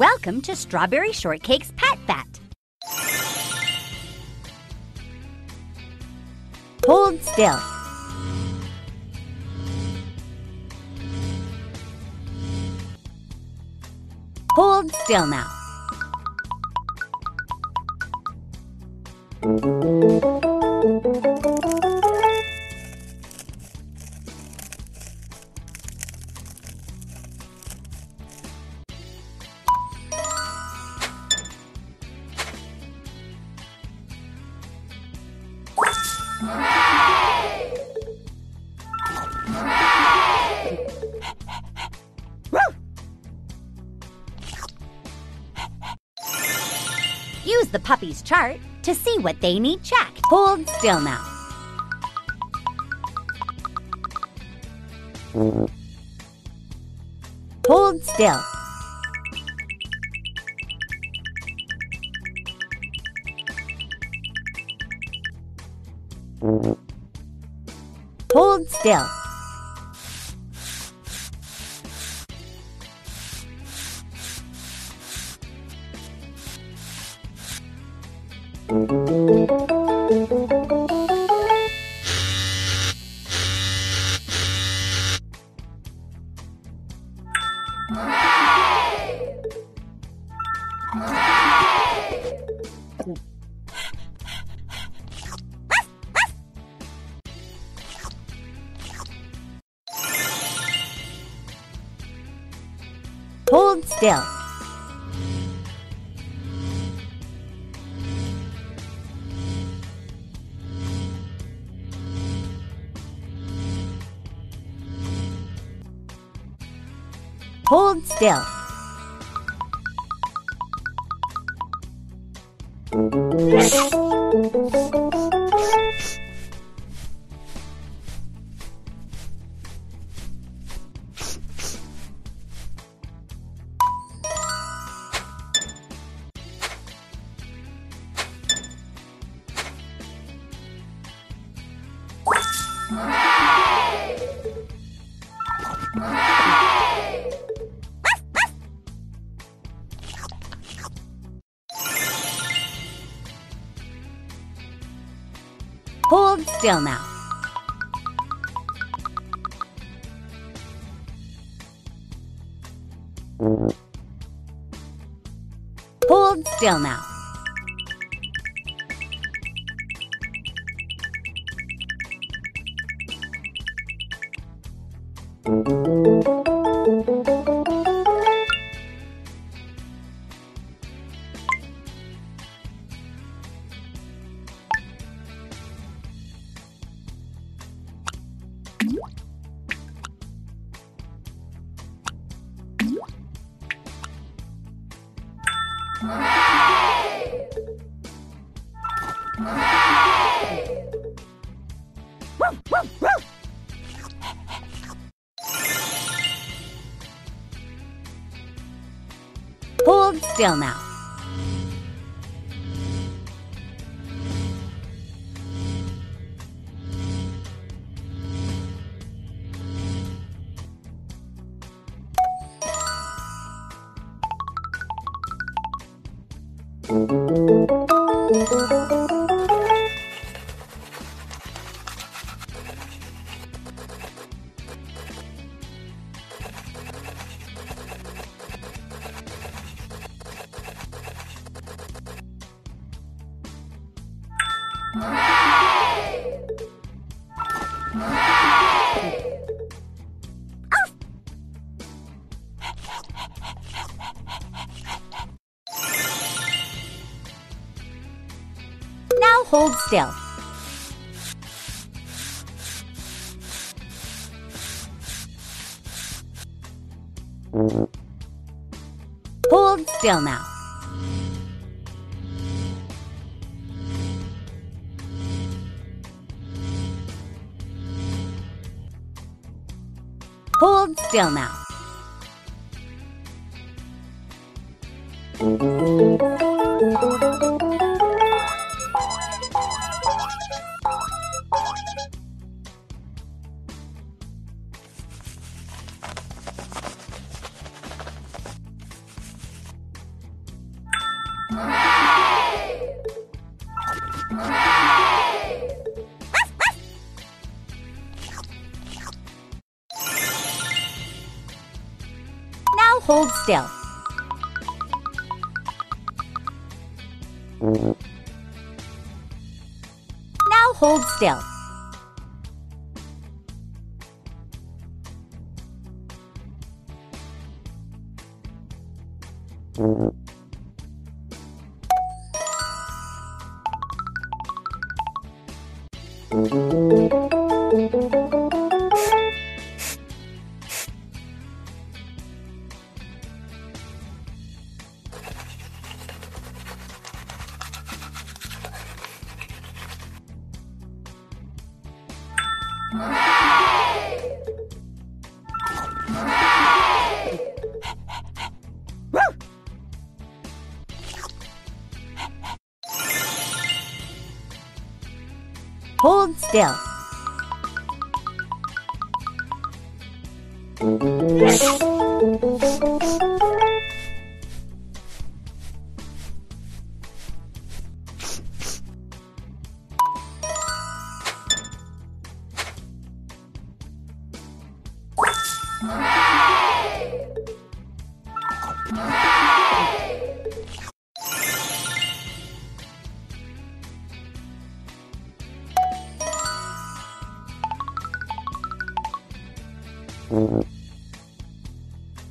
Welcome to Strawberry Shortcake's Pat Bat. Hold still. Hold still now. Hooray! Hooray! Use the puppies' chart to see what they need checked. Hold still now. Hold still. Hold still. Hooray! Hooray! Hold still. Hold still. Hooray! Hooray! Hold still now. Hold still now. Hooray! Hooray! Woof, woof, woof. Hold still now. Hooray! Hooray! Now hold still. Hold still now. Hold still now. ¡Hooray! ¡Hooray! Now hold still. Now hold still. Hold still. Hooray! Hooray!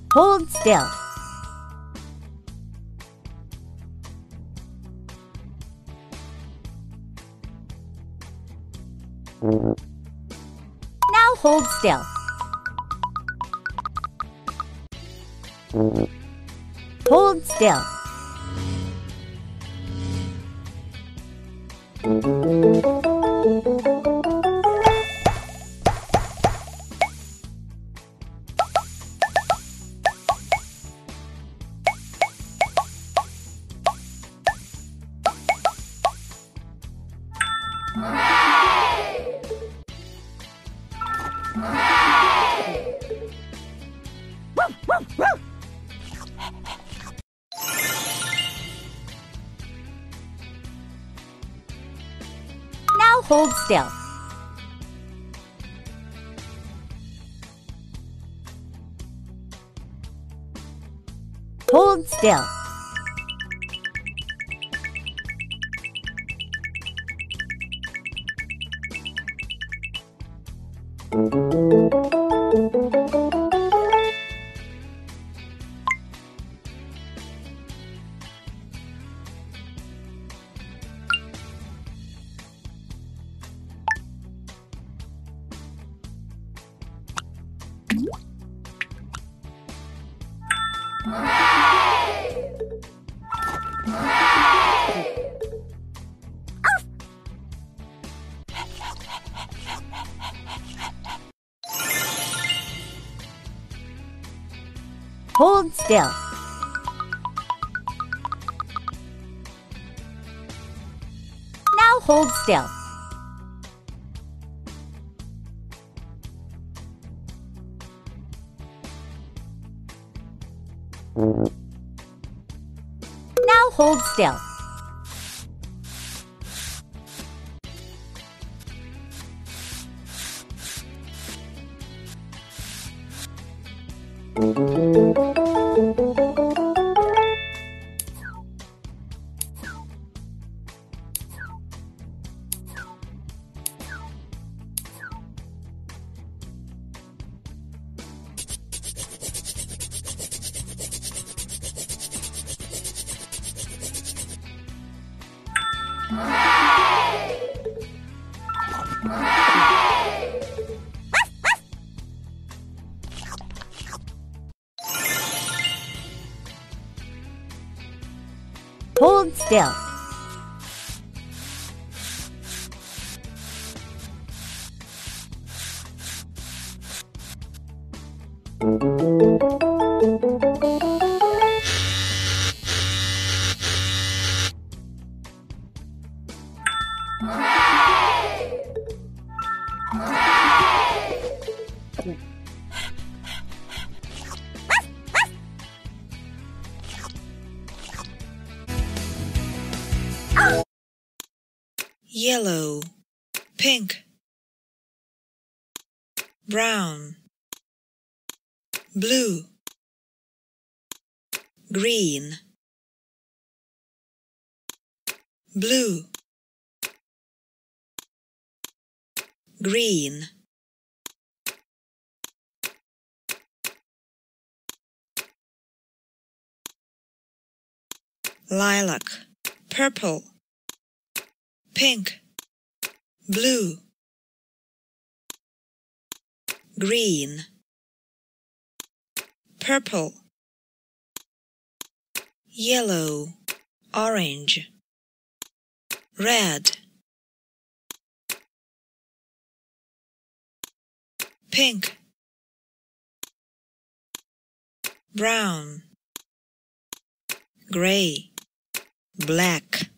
Hold still. Now hold still. Hold still. Hooray! Hooray! Woof, woof, woof. Now hold still. Hold still. Hooray! Hooray! Hold still. Now hold still. Now hold still. Hooray! Hooray! Hold still. Hooray! Hooray! Yellow, pink, brown, blue, green, blue, green, lilac, purple, pink, blue, green, purple, yellow, orange, red, pink, brown, gray, black.